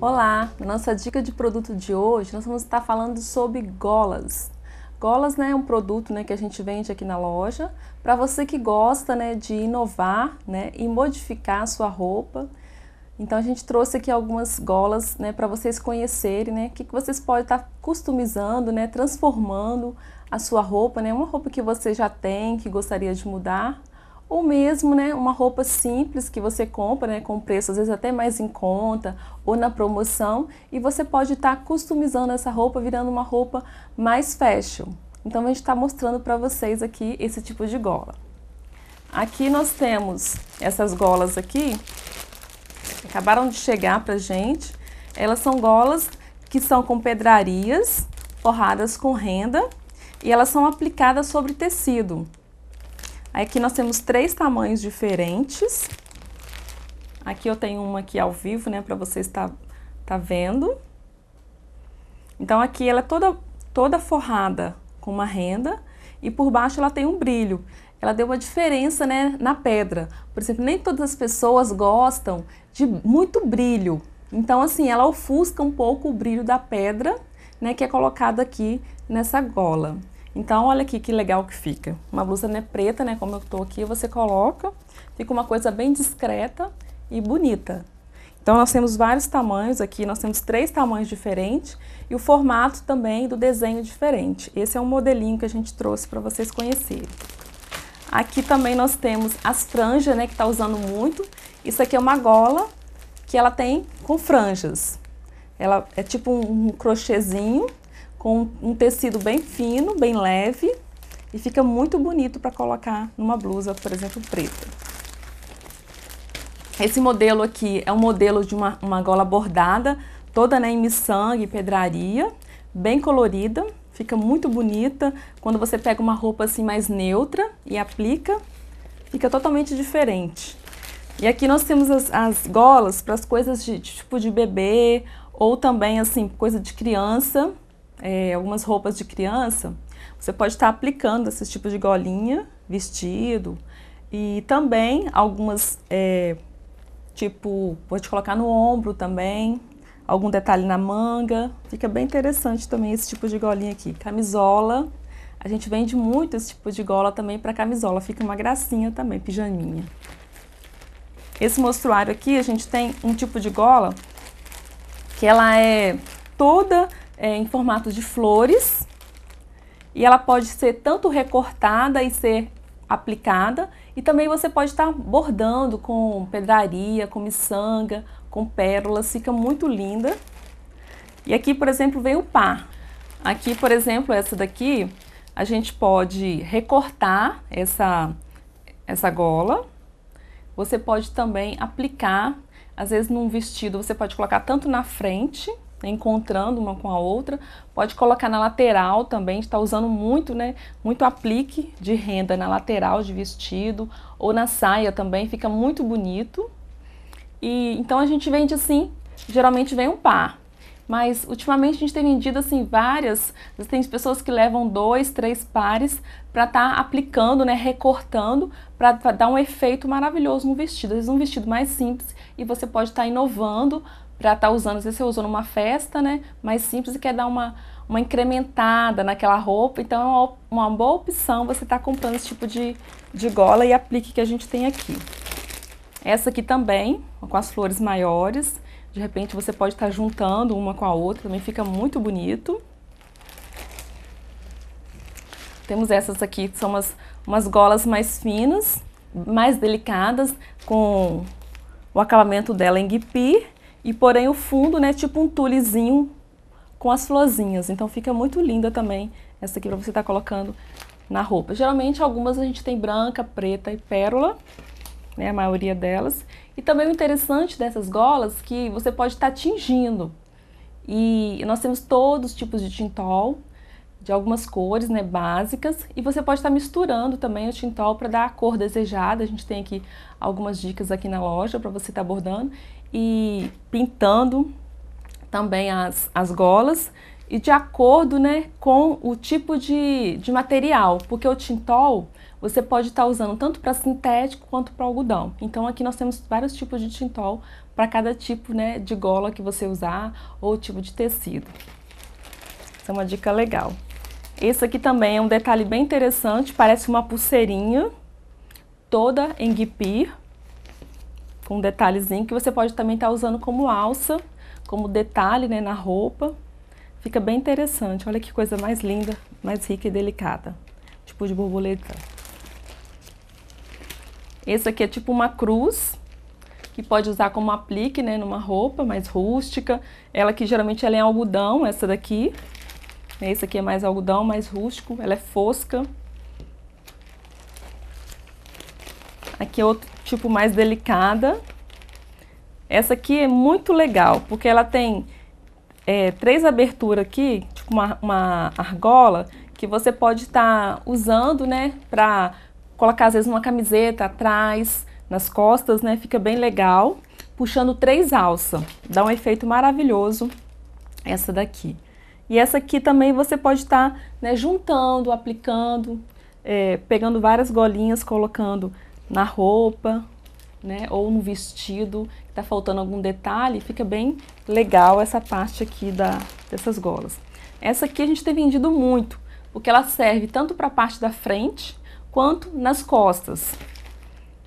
Olá! Na nossa dica de produto de hoje, nós vamos estar falando sobre golas. Golas, né, é um produto, né, que a gente vende aqui na loja, para você que gosta, né, de inovar, né, e modificar a sua roupa. Então a gente trouxe aqui algumas golas, né, para vocês conhecerem, né, que vocês podem estar customizando, né, transformando a sua roupa, né, uma roupa que você já tem, que gostaria de mudar, ou mesmo, né, uma roupa simples que você compra, né, com preço às vezes até mais em conta ou na promoção, e você pode estar customizando essa roupa, virando uma roupa mais fashion. Então a gente está mostrando para vocês aqui esse tipo de gola. Aqui nós temos essas golas aqui, acabaram de chegar pra gente. Elas são golas que são com pedrarias, forradas com renda, e elas são aplicadas sobre tecido. Aqui nós temos três tamanhos diferentes. Aqui eu tenho uma aqui ao vivo, né, para você estar vendo. Então aqui ela é toda forrada com uma renda e por baixo ela tem um brilho. Ela deu uma diferença, né, na pedra. Por exemplo, nem todas as pessoas gostam de muito brilho. Então assim, ela ofusca um pouco o brilho da pedra, né, que é colocada aqui nessa gola. Então, olha aqui que legal que fica. Uma blusa, né, preta, né, como eu estou aqui, você coloca, fica uma coisa bem discreta e bonita. Então, nós temos vários tamanhos aqui, nós temos três tamanhos diferentes e o formato também do desenho diferente. Esse é um modelinho que a gente trouxe para vocês conhecerem. Aqui também nós temos as franjas, né, que está usando muito. Isso aqui é uma gola que ela tem com franjas. Ela é tipo um crochêzinho com um tecido bem fino, bem leve, e fica muito bonito para colocar numa blusa, por exemplo, preta. Esse modelo aqui é um modelo de uma gola bordada, toda, né, em miçanga e pedraria, bem colorida. Fica muito bonita quando você pega uma roupa assim mais neutra e aplica, fica totalmente diferente. E aqui nós temos as golas para as coisas de tipo de bebê, ou também assim coisa de criança, algumas roupas de criança. Você pode estar aplicando esse tipo de golinha, vestido, e também algumas, tipo, pode colocar no ombro também, algum detalhe na manga. Fica bem interessante também esse tipo de golinha aqui. Camisola, a gente vende muito esse tipo de gola também para camisola, fica uma gracinha também, pijaminha. Esse mostruário aqui, a gente tem um tipo de gola que ela é toda em formato de flores, e ela pode ser tanto recortada e ser aplicada, e também você pode estar bordando com pedraria, com miçanga, com pérolas, fica muito linda. E aqui, por exemplo, vem o par. Aqui, por exemplo, essa daqui, a gente pode recortar essa gola. Você pode também aplicar, às vezes num vestido, você pode colocar tanto na frente, encontrando uma com a outra, pode colocar na lateral também. A gente está usando muito, né, muito aplique de renda na lateral de vestido, ou na saia também, fica muito bonito. E então a gente vende assim, geralmente vem um par, mas ultimamente a gente tem vendido assim várias. Tem pessoas que levam 2, 3 pares para estar aplicando, né, recortando, para dar um efeito maravilhoso no vestido. Às vezes um vestido mais simples, e você pode estar inovando para estar usando. Às vezes você usou numa festa, né, mais simples, e quer dar uma incrementada naquela roupa. Então é uma boa opção você estar comprando esse tipo de gola e aplique que a gente tem aqui. Essa aqui também, com as flores maiores, de repente você pode estar juntando uma com a outra, também fica muito bonito. Temos essas aqui, que são umas golas mais finas, mais delicadas, com o acabamento dela em guipir, e porém o fundo, né, tipo um tulezinho com as florzinhas, então fica muito linda também essa aqui para você estar colocando na roupa. Geralmente algumas a gente tem branca, preta e pérola, né, a maioria delas. E também o interessante dessas golas, que você pode estar tingindo, e nós temos todos os tipos de tintol, de algumas cores, né, básicas, e você pode estar misturando também o tintol para dar a cor desejada. A gente tem aqui algumas dicas aqui na loja para você estar bordando e pintando também as golas, e de acordo, né, com o tipo de material, porque o tintol Você pode estar usando tanto para sintético quanto para algodão. Então aqui nós temos vários tipos de tintol para cada tipo, né, de gola que você usar ou tipo de tecido. Essa é uma dica legal. Esse aqui também é um detalhe bem interessante, parece uma pulseirinha toda em guipir, com um detalhezinho que você pode também estar usando como alça, como detalhe, né, na roupa. Fica bem interessante, olha que coisa mais linda, mais rica e delicada, tipo de borboleta. Esse aqui é tipo uma cruz, que pode usar como aplique, né, numa roupa mais rústica. Ela que geralmente ela é em algodão, essa daqui. Esse aqui é mais algodão, mais rústico, ela é fosca. Aqui é outro tipo mais delicada. Essa aqui é muito legal, porque ela tem três aberturas aqui, tipo uma argola, que você pode estar usando, né, pra colocar às vezes uma camiseta atrás, nas costas, né, fica bem legal. Puxando três alças, dá um efeito maravilhoso essa daqui. E essa aqui também você pode estar, né, juntando, aplicando, pegando várias golinhas, colocando na roupa, né, ou no vestido, que tá faltando algum detalhe, fica bem legal essa parte aqui dessas golas. Essa aqui a gente tem vendido muito, porque ela serve tanto para a parte da frente, quanto nas costas.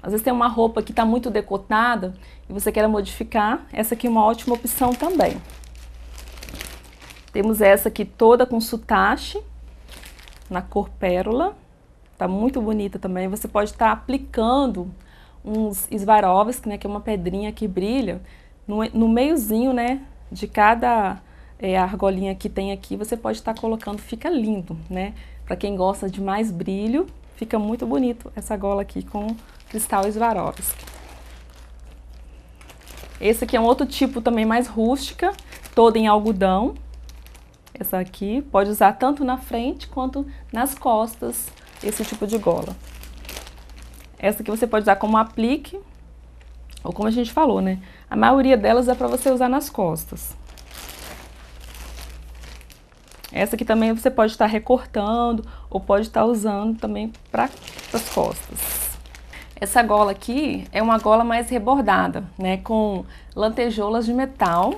Às vezes tem uma roupa que tá muito decotada e você quer modificar, essa aqui é uma ótima opção também. Temos essa aqui toda com sotache, na cor pérola, tá muito bonita também. Você pode estar aplicando uns Swarovski, né, que é uma pedrinha que brilha, no meiozinho, né, de cada argolinha que tem aqui, você pode estar colocando, fica lindo, né? Para quem gosta de mais brilho, fica muito bonito essa gola aqui com cristal Swarovski. Esse aqui é um outro tipo também mais rústica, toda em algodão. Essa aqui pode usar tanto na frente quanto nas costas, esse tipo de gola. Essa aqui você pode usar como aplique, ou como a gente falou, né? A maioria delas é para você usar nas costas. Essa aqui também você pode estar recortando, ou pode estar usando também para as costas. Essa gola aqui é uma gola mais rebordada, né? Com lantejoulas de metal,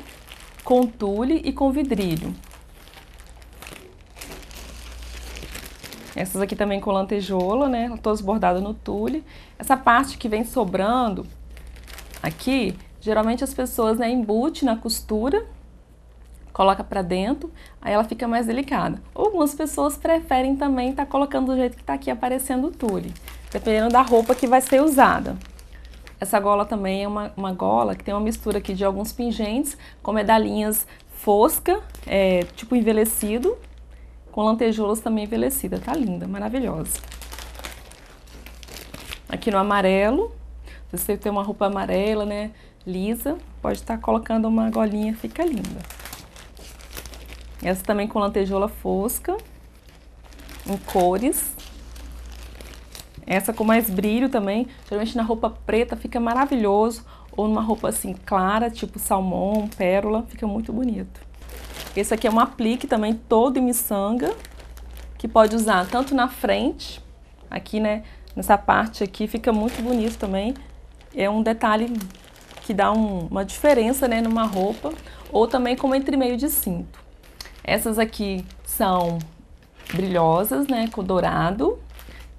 com tule e com vidrilho. Essas aqui também com lantejoula, né, todas bordadas no tule. Essa parte que vem sobrando aqui, geralmente as pessoas, né, embute na costura, coloca pra dentro, aí ela fica mais delicada. Algumas pessoas preferem também tá colocando do jeito que tá aqui aparecendo o tule, dependendo da roupa que vai ser usada. Essa gola também é uma gola que tem uma mistura aqui de alguns pingentes, com medalhinhas fosca, tipo envelhecido, com lantejoulas também envelhecida, tá linda, maravilhosa. Aqui no amarelo, se você tem uma roupa amarela, né, lisa, pode estar colocando uma golinha, fica linda. Essa também com lantejoula fosca, em cores. Essa com mais brilho também, geralmente na roupa preta fica maravilhoso, ou numa roupa assim clara, tipo salmão, pérola, fica muito bonito. Esse aqui é um aplique também todo em miçanga, que pode usar tanto na frente, aqui, né, nessa parte aqui, fica muito bonito também. É um detalhe que dá uma diferença, né, numa roupa, ou também como entre meio de cinto. Essas aqui são brilhosas, né, com dourado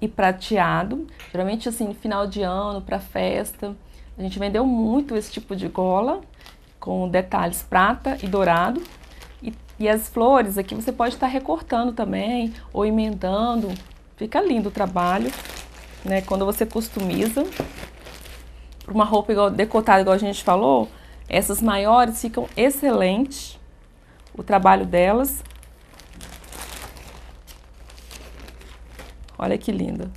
e prateado. Geralmente, assim, final de ano, para festa, a gente vendeu muito esse tipo de gola, com detalhes prata e dourado. E as flores aqui você pode estar recortando também, ou emendando. Fica lindo o trabalho, né? Quando você customiza. Para uma roupa igual, decotada, igual a gente falou, essas maiores ficam excelentes, o trabalho delas. Olha que linda.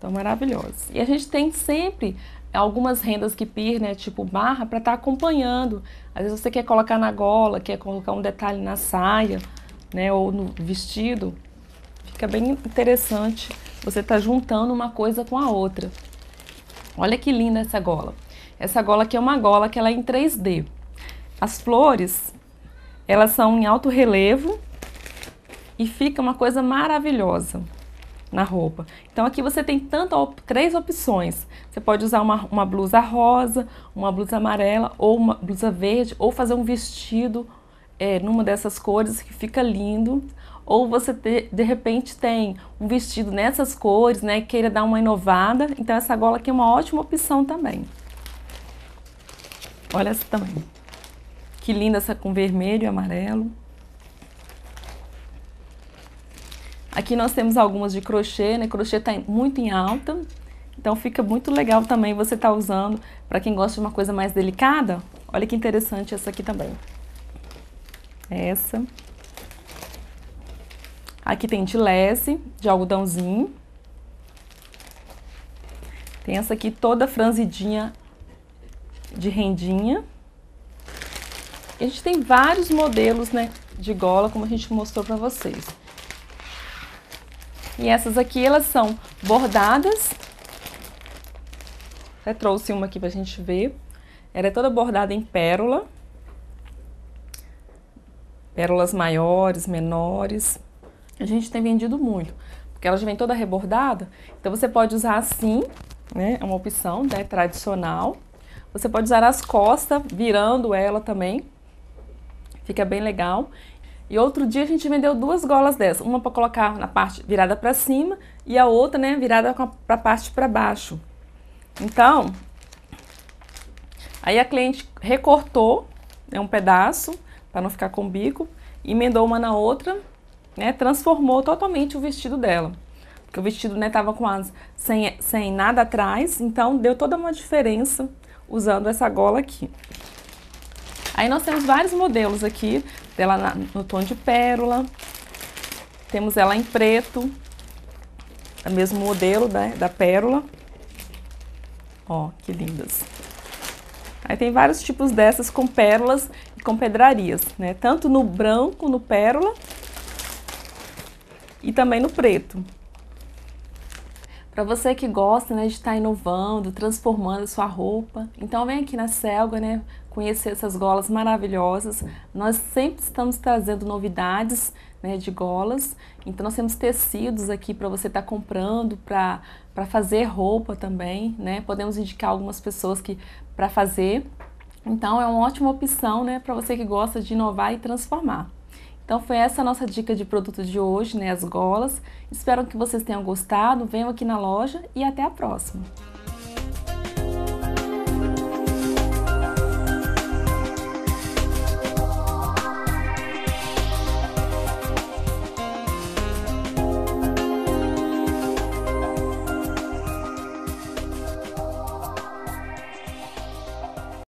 Tão maravilhosa. E a gente tem sempre algumas rendas guipir, né, tipo barra, para estar acompanhando. Às vezes você quer colocar na gola, quer colocar um detalhe na saia, né, ou no vestido. Fica bem interessante você tá juntando uma coisa com a outra. Olha que linda essa gola. Essa gola aqui é uma gola que ela é em 3D. As flores, elas são em alto relevo e fica uma coisa maravilhosa. na roupa. Então aqui você tem três opções. Você pode usar uma blusa rosa, uma blusa amarela ou uma blusa verde, ou fazer um vestido numa dessas cores que fica lindo. Ou você de repente tem um vestido nessas cores, né, queira dar uma inovada. Então essa gola aqui é uma ótima opção também. Olha essa também. Que linda essa com vermelho e amarelo. Aqui nós temos algumas de crochê, né? Crochê tá muito em alta, então fica muito legal também você tá usando. Para quem gosta de uma coisa mais delicada, olha que interessante essa aqui também. Essa. Aqui tem de lece, de algodãozinho. Tem essa aqui toda franzidinha de rendinha. E a gente tem vários modelos, né, de gola, como a gente mostrou para vocês. E essas aqui, elas são bordadas. Até trouxe uma aqui pra gente ver. Ela é toda bordada em pérola. Pérolas maiores, menores. A gente tem vendido muito, porque ela já vem toda rebordada. Então você pode usar assim, né? É uma opção, né, tradicional. Você pode usar as costas, virando ela também. Fica bem legal. E outro dia a gente vendeu duas golas dessas, uma para colocar na parte virada para cima e a outra, né, virada para a parte para baixo. Então, aí a cliente recortou, né, um pedaço para não ficar com bico, emendou uma na outra, né, transformou totalmente o vestido dela. Porque o vestido, né, tava com as sem nada atrás, então deu toda uma diferença usando essa gola aqui. Aí nós temos vários modelos aqui, dela no tom de pérola, temos ela em preto, o mesmo modelo da pérola. Ó, que lindas! Aí tem vários tipos dessas com pérolas e com pedrarias, né? Tanto no branco, no pérola e também no preto. Para você que gosta, né, de estar inovando, transformando a sua roupa, então vem aqui na Celga, né, conhecer essas golas maravilhosas. Nós sempre estamos trazendo novidades, né, de golas. Então nós temos tecidos aqui para você estar comprando, para fazer roupa também, né? Podemos indicar algumas pessoas que para fazer. Então é uma ótima opção, né, para você que gosta de inovar e transformar. Então foi essa a nossa dica de produto de hoje, né, as golas. Espero que vocês tenham gostado, venham aqui na loja e até a próxima!